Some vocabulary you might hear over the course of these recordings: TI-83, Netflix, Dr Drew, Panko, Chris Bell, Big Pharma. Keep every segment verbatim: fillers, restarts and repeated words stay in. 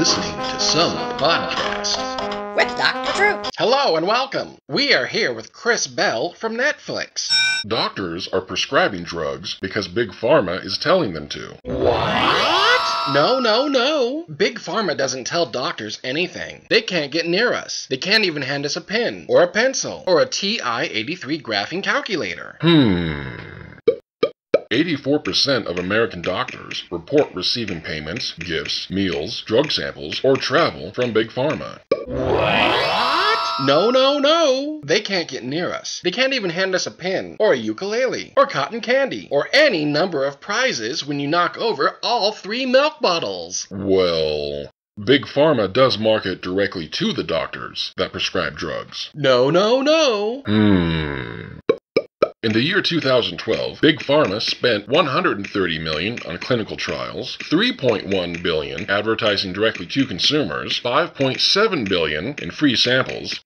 listening to Some Podcast with Doctor Drew. Hello and welcome. We are here with Chris Bell from Netflix. Doctors are prescribing drugs because Big Pharma is telling them to. What? No, no, no. Big Pharma doesn't tell doctors anything. They can't get near us. They can't even hand us a pen or a pencil or a T I eighty-three graphing calculator. Hmm. eighty-four percent of American doctors report receiving payments, gifts, meals, drug samples, or travel from Big Pharma. What? No, no, no. They can't get near us. They can't even hand us a pen, or a ukulele, or cotton candy, or any number of prizes when you knock over all three milk bottles. Well, Big Pharma does market directly to the doctors that prescribe drugs. No, no, no. Hmm. In the year two thousand twelve, Big Pharma spent one hundred thirty million dollars on clinical trials, three point one billion dollars advertising directly to consumers, five point seven billion dollars in free samples,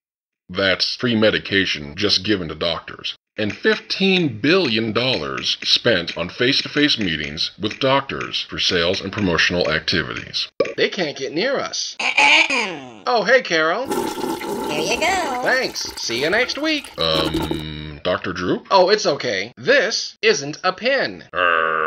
that's free medication just given to doctors, and fifteen billion dollars spent on face-to-face meetings with doctors for sales and promotional activities. They can't get near us. Oh, hey, Carol. Here you go. Thanks. See you next week. Um... Doctor Drew? Oh, it's okay. This isn't a pen. Urgh.